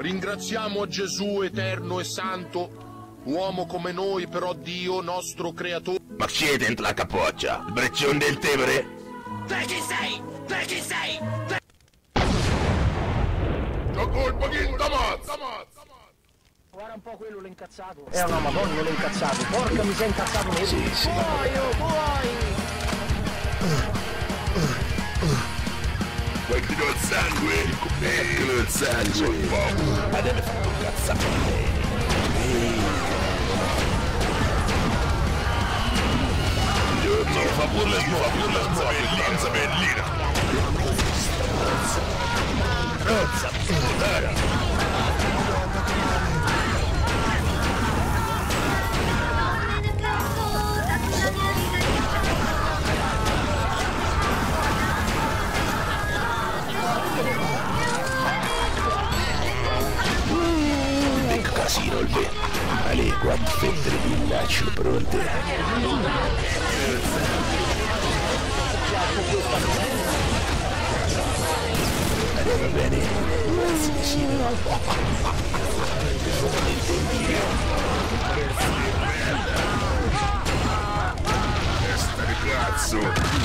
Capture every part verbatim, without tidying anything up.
Ringraziamo Gesù eterno e santo, uomo come noi, però Dio nostro creatore. Ma chi è dentro la capoccia? Il breccione del Tevere? Per chi sei? Per chi sei? Per... C'ho colpa di t'ammazza! Guarda un po' quello, l'ho incazzato. È una madonna, l'ho incazzato. Porca mi sei incazzato. Sì, sì, sì. Muoio, muoio! Quello del sangue, quello del sangue, ma deve fare un cazzato bene. Fa pure la sua, pure la sua bellezza bellina. Cazza, puttana. Casino il be, alle quattro fette di villaccio pronte. Andiamo bene, grazie vicino. Testa di cazzo.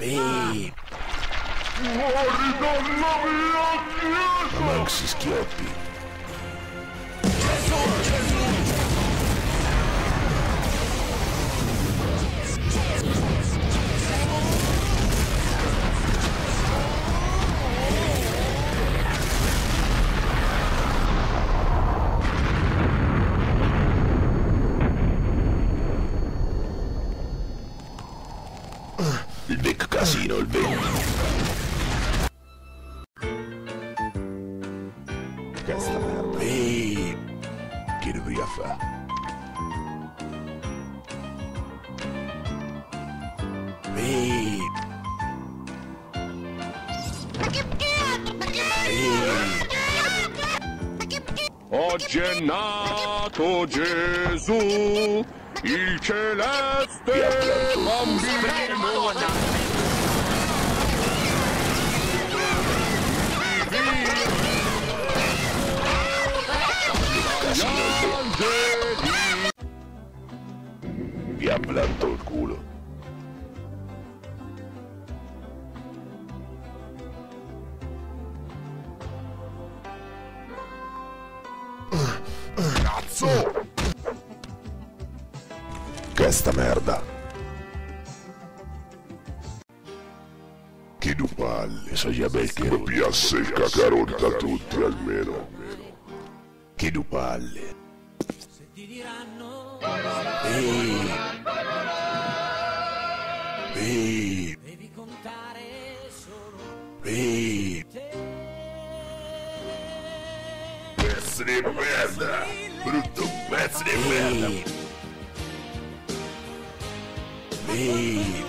Ehi! Muori dalla mia chiesa! Max si schioppi! Il becco casino, il becco. Questa merda. Ehi, che dovrei fare? Ehi. Oggi è nato Gesù, il celeste bambino, vi ha plantato il culo. Cazzo! Questa merda. Che du palle, so già bel che piace il cacarone da tutti almeno. Che du palle. Se ti diranno. Ehi. Ehi. Devi contare solo. Ehi. Pezzo di merda. Brutto pezzo di merda. Ehi,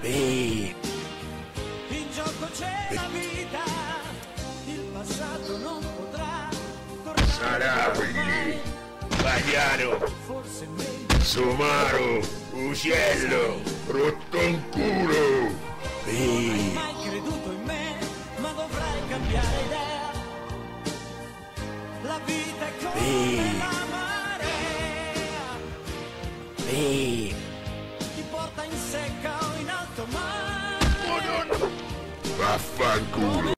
ehi, in gioco c'è la vita, il passato non potrà tornare. Sarà quindi Bagnano, Somaro, Uccello, rotto un culo. Ehi, non hai mai creduto in me, ma dovrai cambiare idea. La vita è come la mano. Ehi. Ti porta in secca o in alto mare. Vaffanculo.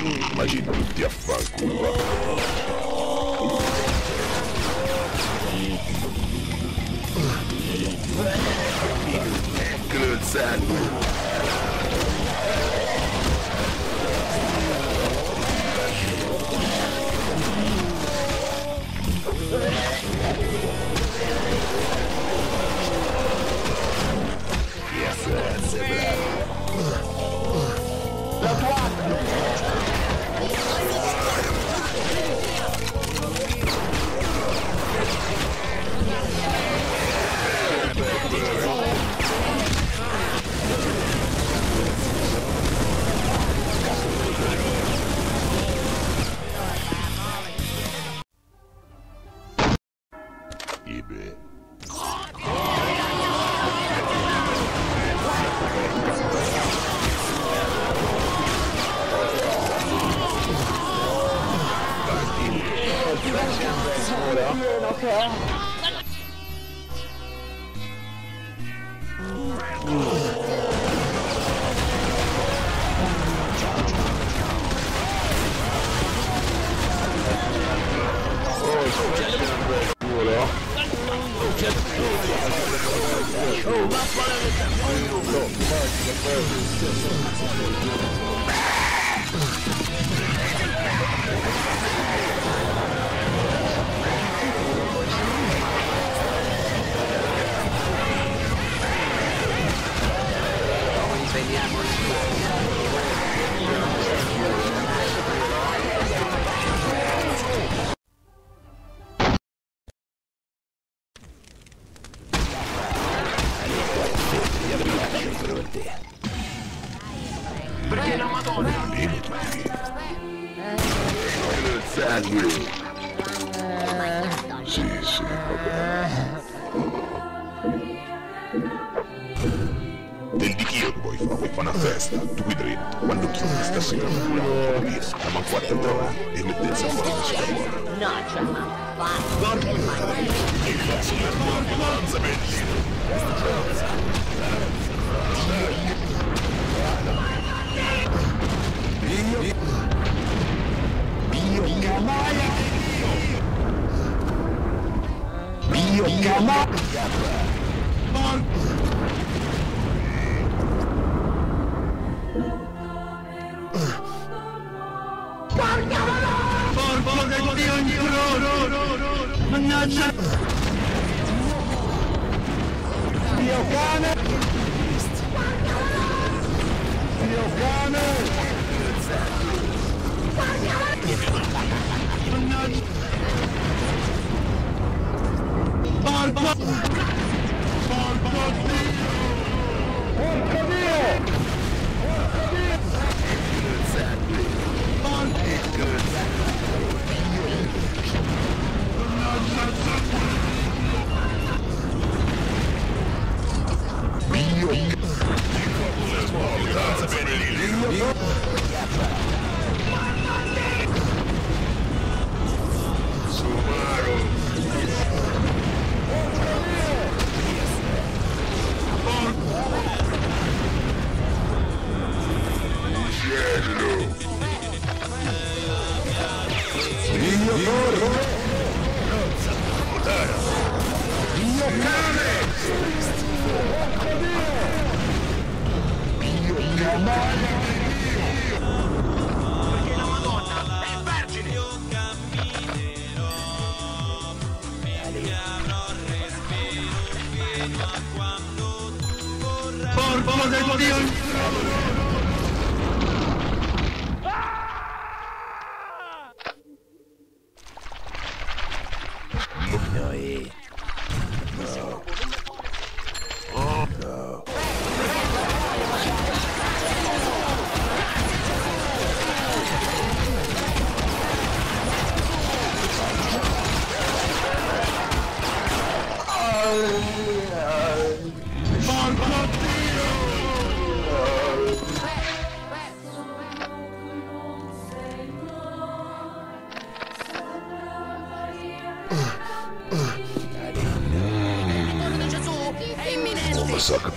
Immagini tutti a fanculo. Eccolo il sangue. Beh, beh, beh. peur. So che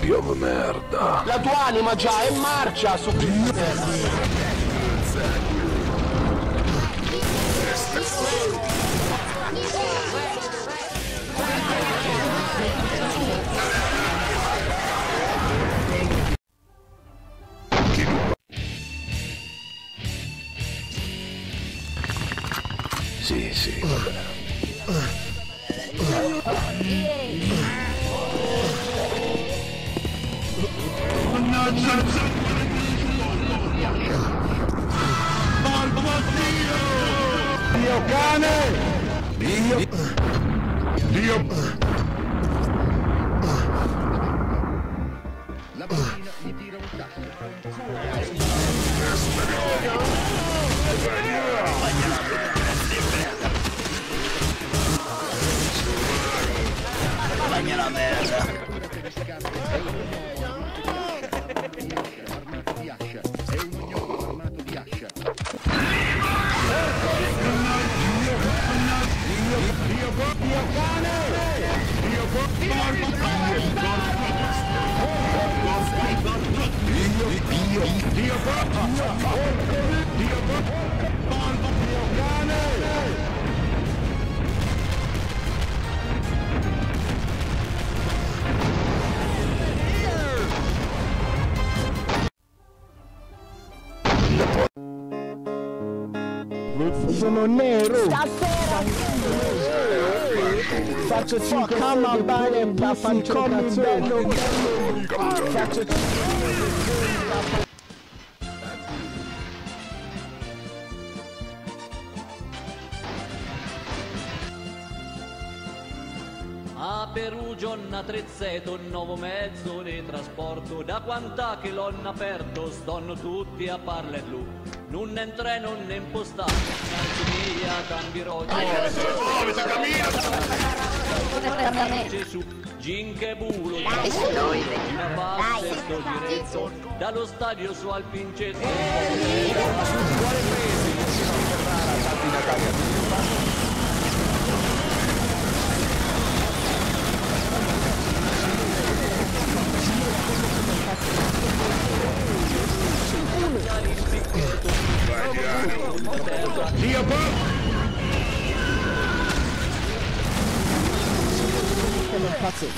piove merda. La tua anima già è marcia su questa terra. Sì, sì, va bene. Dio cane! Dio! Dio! La bambina mi tira un tacco! Yeah. Sono nero. Stasera faccio cinque camere bene, la faccio bello. Faccio cinque a Perugia ho attrezzato un nuovo mezzo di trasporto. Da quant'è che l'ho aperto, stanno tutti a parlarlo. Non è in treno, non è in postale, Sardinia, Cambirò, Gesù, Ginchebulo, una base sto diretto, dallo stadio su al Pincetto, quale mese, si sono ferrata, salti in Italia. That's it.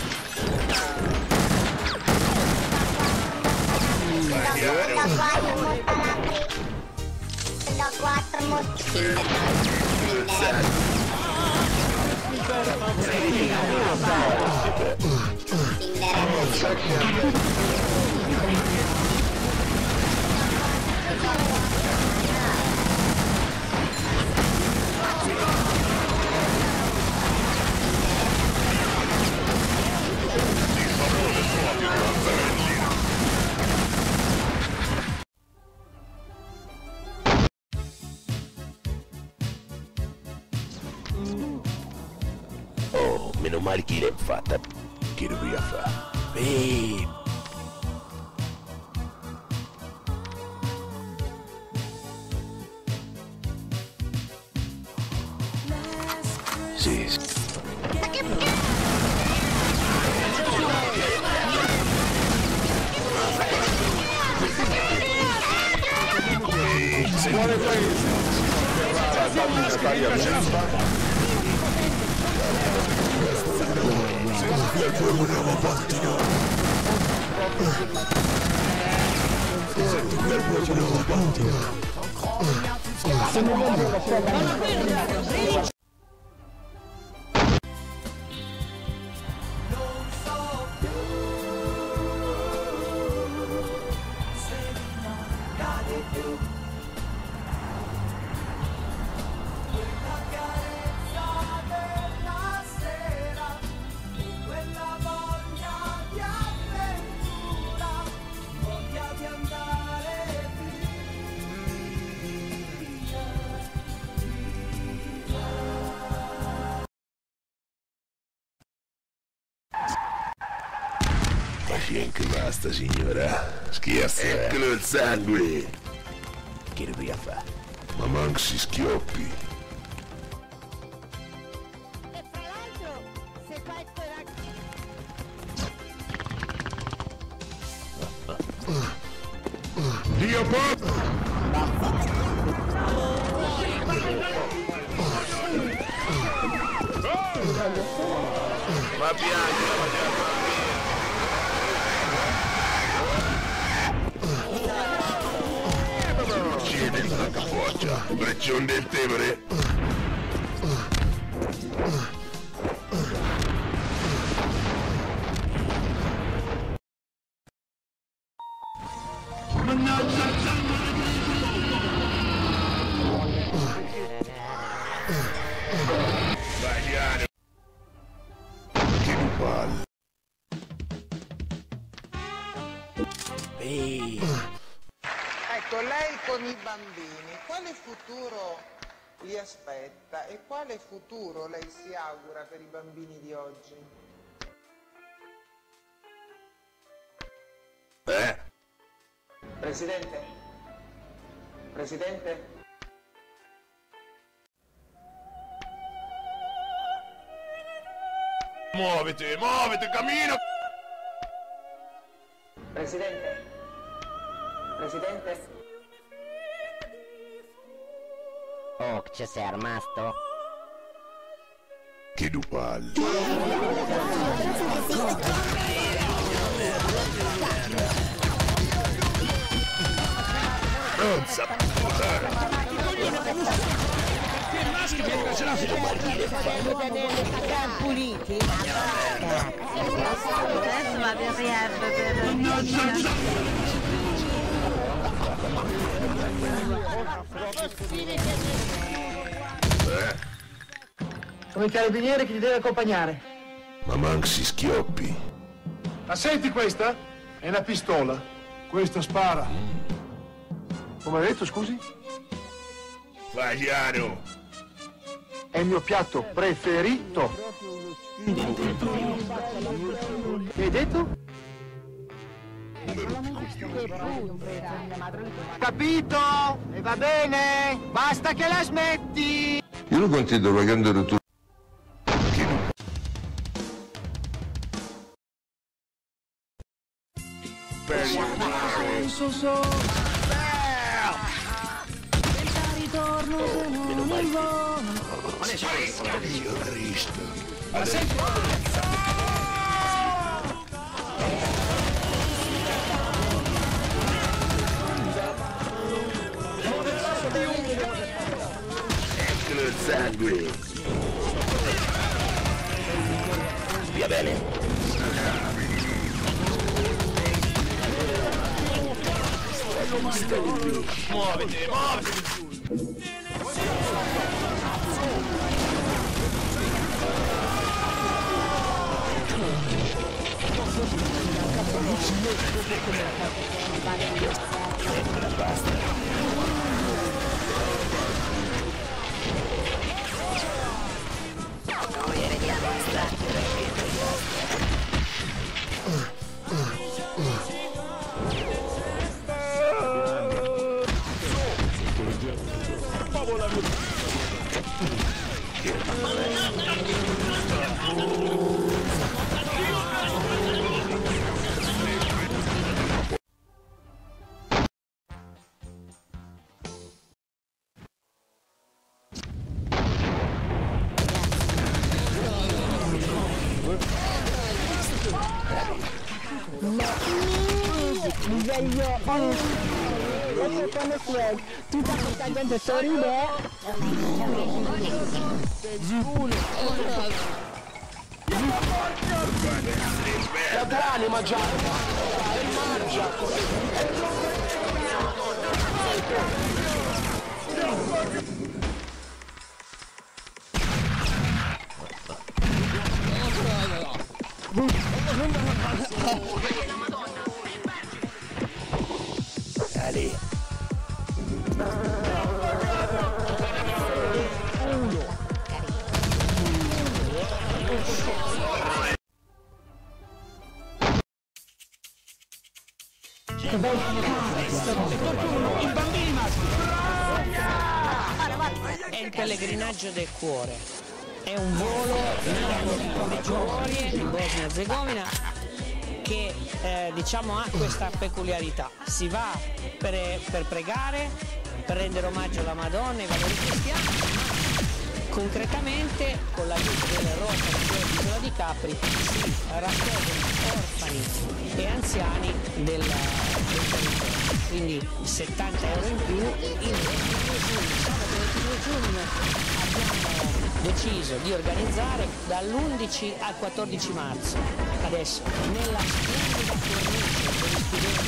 Meno male che l'hai fatta, che dovevi fare? Beh. Sì. Si vuole paese. E poi volevo partire. E poi volevo partire. Anche basta signora, scherzo, eccolo eh? Il sangue che dobbiamo fare, ma manco si schioppi. E fra l'altro se fai quella Dio pop ma piange. Breccione del Tevere. Sbagliare. Che palle. Ehi. Lei con i bambini, quale futuro li aspetta e quale futuro lei si augura per i bambini di oggi? Eh? Presidente? Presidente? Muoviti, muoviti, cammino! Presidente? Presidente. Oh, che sei rimasto? Che dupalle. Non sapere. Adesso vado in rehab per... Come il carabiniere che ti deve accompagnare. Ma manchi schioppi. Ma senti questa? È una pistola. Questa spara. Come hai detto, scusi? Vagliano. È il mio piatto preferito. Che hai detto? Capito? E va bene? Basta che la smetti! Io lo considero una grande rottura. Per Dio Cristo. Ma sei pazzo! Eccolo il sangue! Via bene! Stai giù! Muoviti, muoviti! Tutta questa gente sorride. La tua anima già mangia. Dale. Che bel cazzo! I bambini maschi! È il pellegrinaggio del cuore. È un volo di Giugorie, di Bosnia Erzegovina, che eh, diciamo ha questa peculiarità. Si va per, per pregare, per rendere omaggio alla Madonna e ai valori cristiani, ma concretamente con l'aiuto delle rocce della Isola di Capri si raccolgono orfani e anziani del... quindi settanta euro in più. Il ventinove giugno, sabato ventinove giugno abbiamo deciso di organizzare dall'undici al quattordici marzo, adesso nella splendida cornice per gli studenti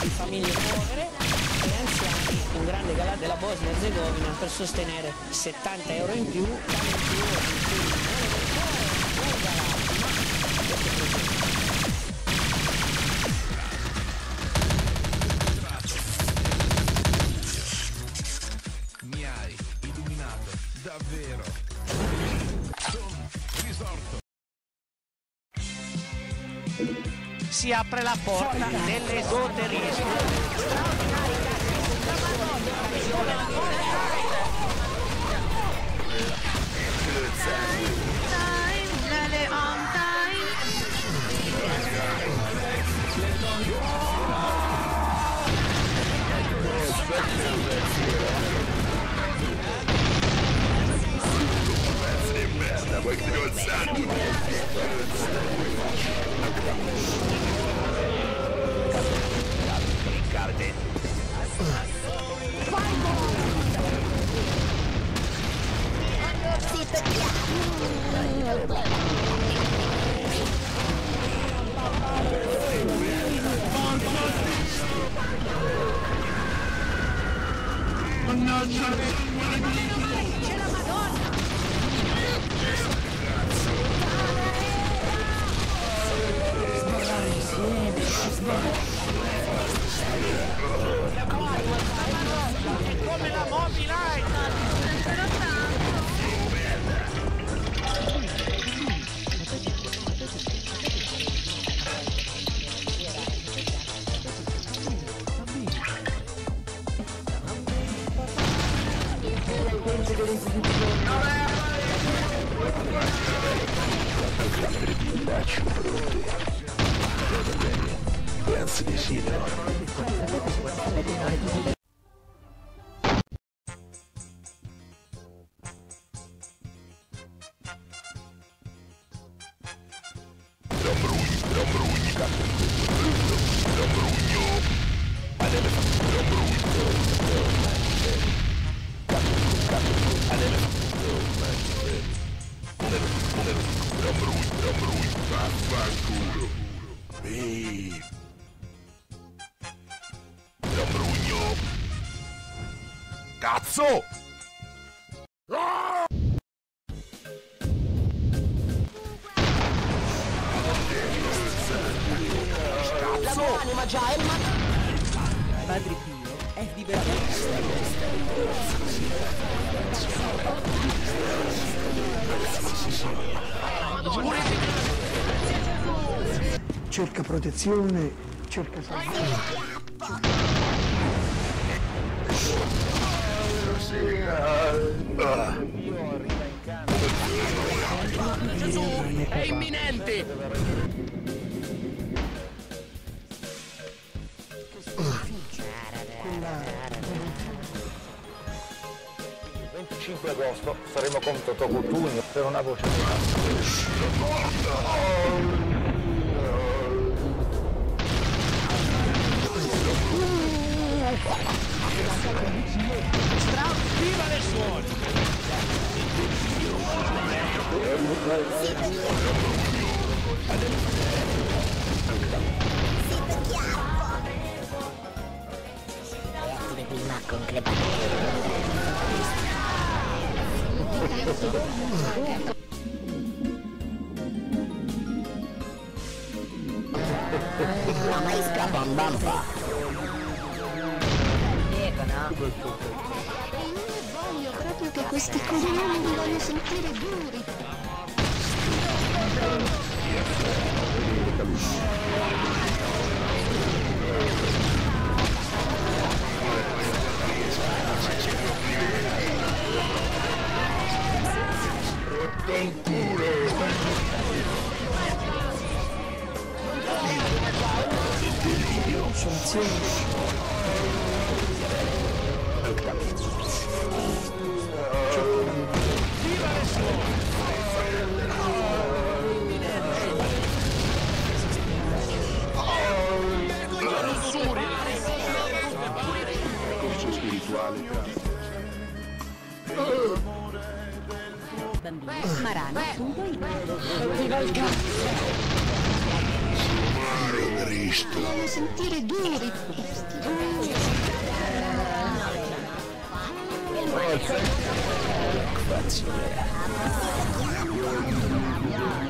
di famiglie povere e anziani, un grande galà della Bosnia Erzegovina per sostenere settanta euro in più. Davvero. Sono risorto. Si apre la porta dell'esoterismo. Cerca protezione, cerca salvezza. Gesù, è imminente! venticinque agosto saremo contro Togutugno per una voce di Viva le suore! Prima con Clebatore. La maestra bambamba! Che questi coglioni li voglio sentire duri. Rotto un culo. Marano, tu il voglio sentire duri. Sì, sì,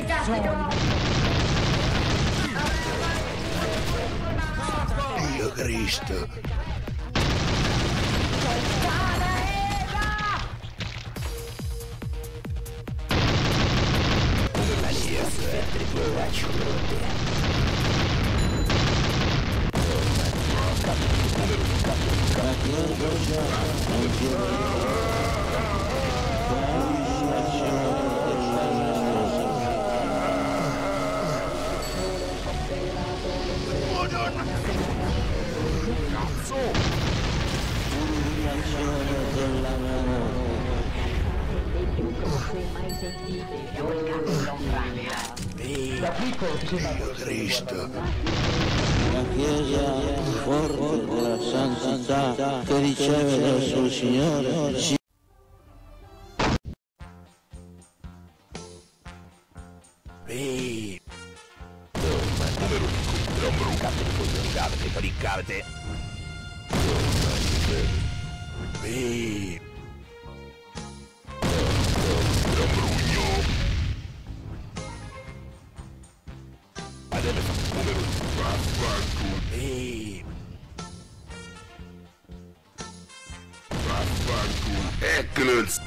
the gas to go out. Dio Cristo. Dio Cristo, la Chiesa forte della santità che riceve dal suo Signore si... Ehi, Ehi, Excellence.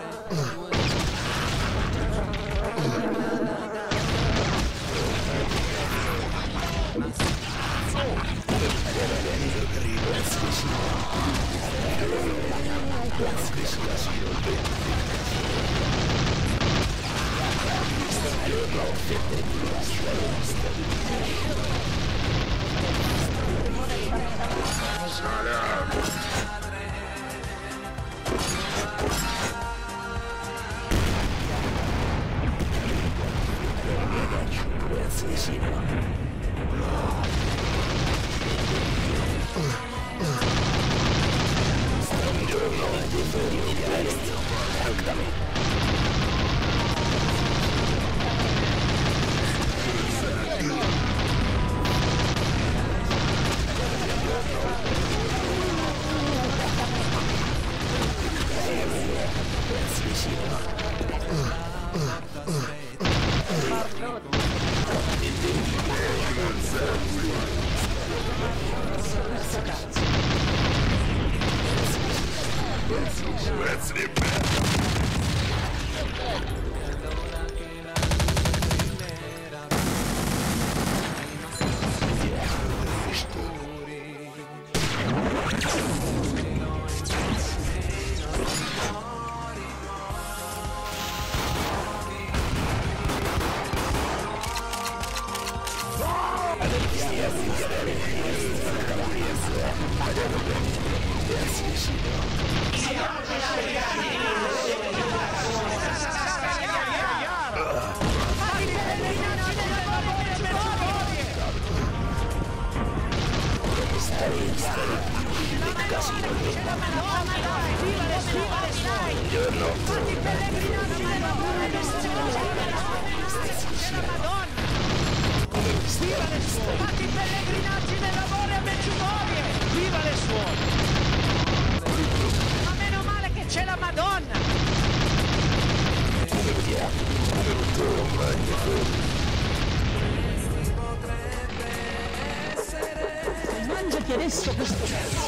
Adesso questo cazzo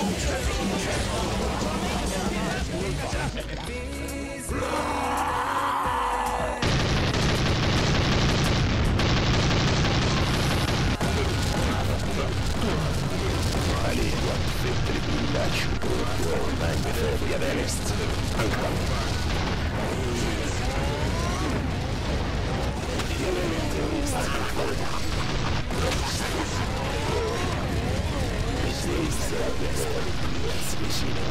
We'll be right back.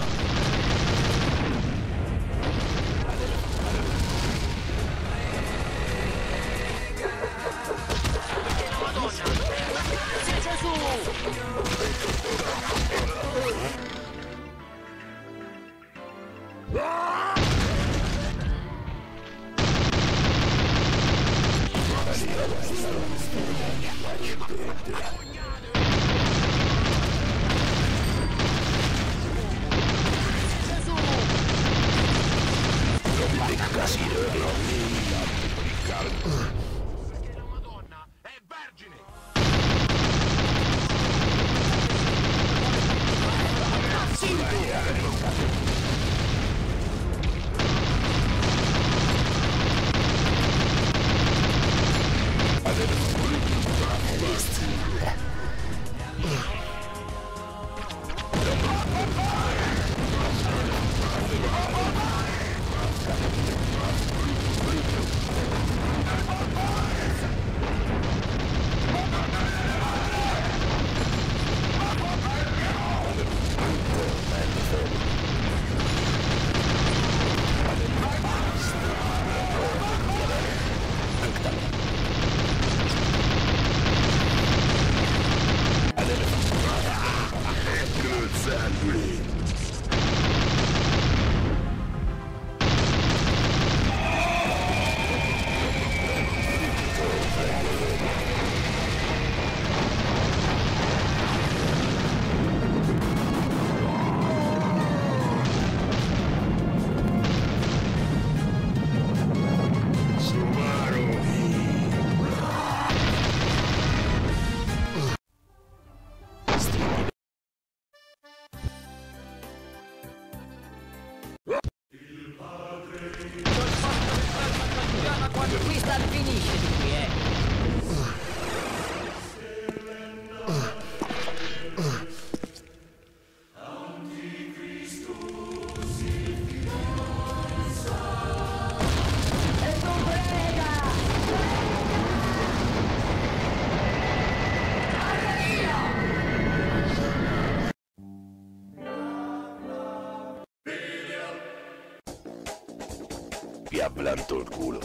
Planto el culo.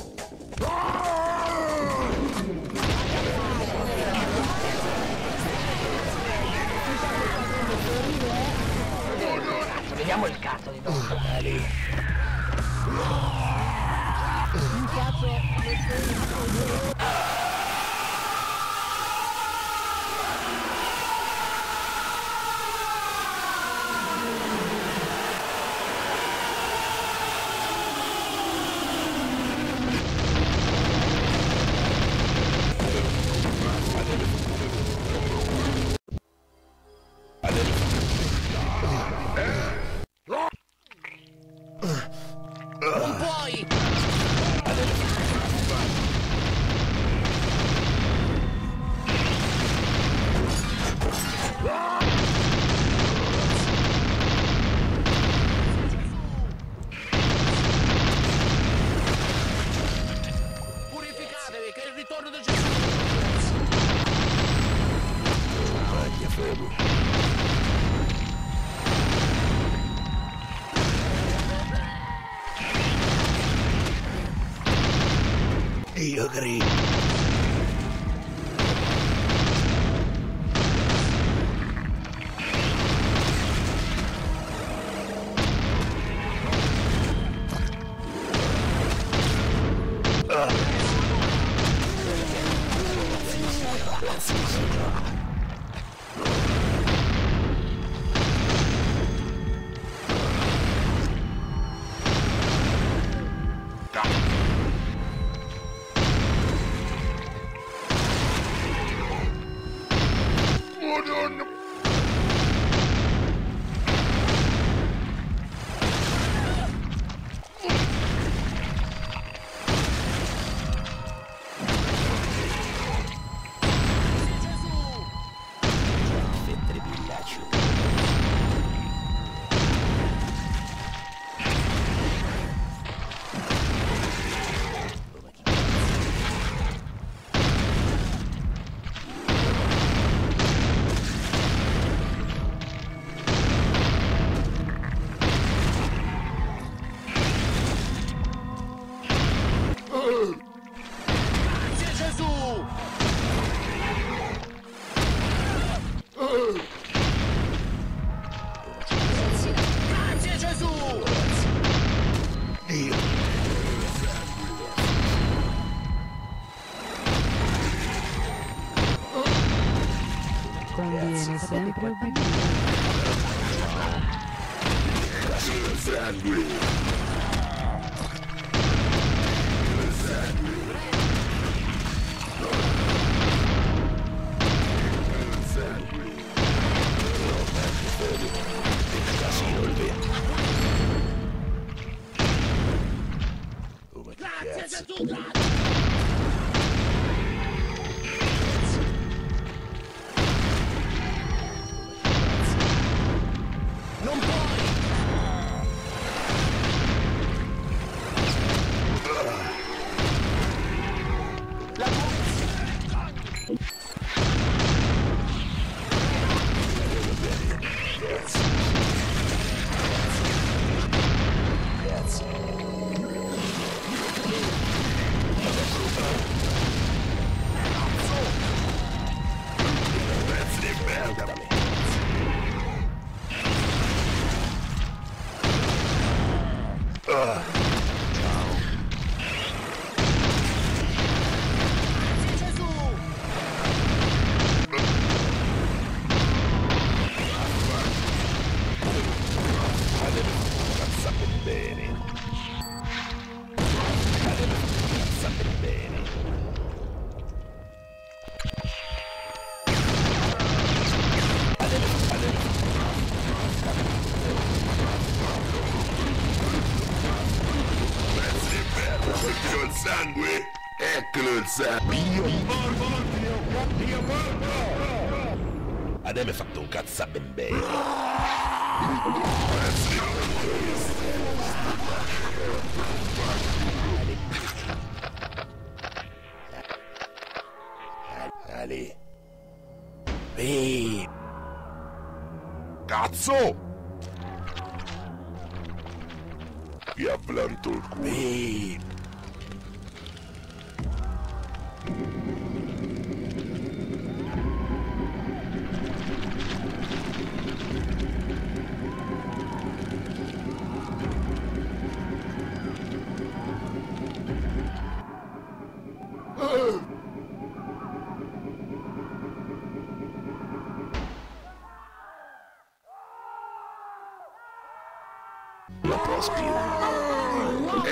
Vediamo il cazzo di Don Mali. Un cazzo di Io grido. Ah. sempre obbedire. Adem è fatto un cazzo ben bene. Ale. Ehi. Cazzo! Vi ha plantato il culo. Ehi.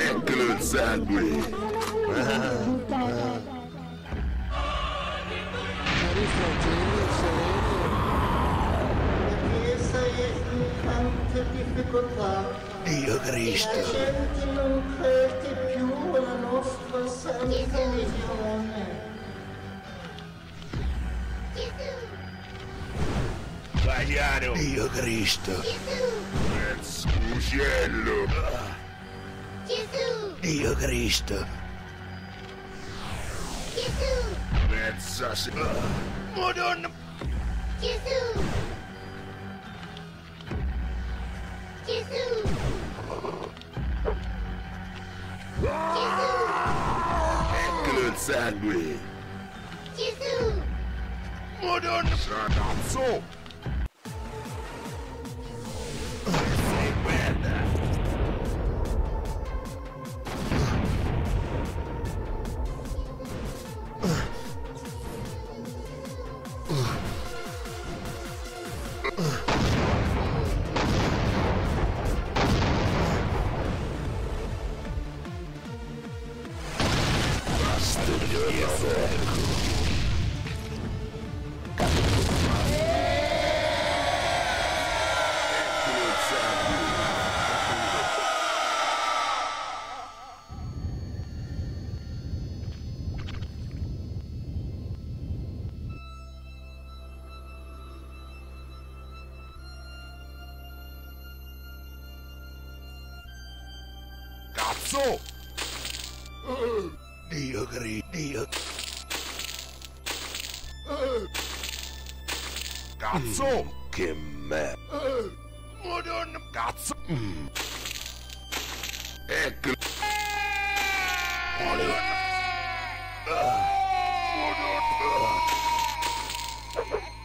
Eccolo il sangue! Dio Cristo! La gente non crede più alla nostra santa religione. Bagliaro! Dio Cristo! Uccello! Gesù! Dio Cristo! Gesù! Mezza sera! Madonna! Gesù! Gesù! Gesù! Eccolo il sangue! Gesù! Madonna! Ragazzo! Cazzo! Uh, Dio Cristo! Dio! Uh, Cazzo! Mm, che merda! Uh, Madonna! Cazzo! Mm. Ecco! Madonna! Uh, Madonna! Uh.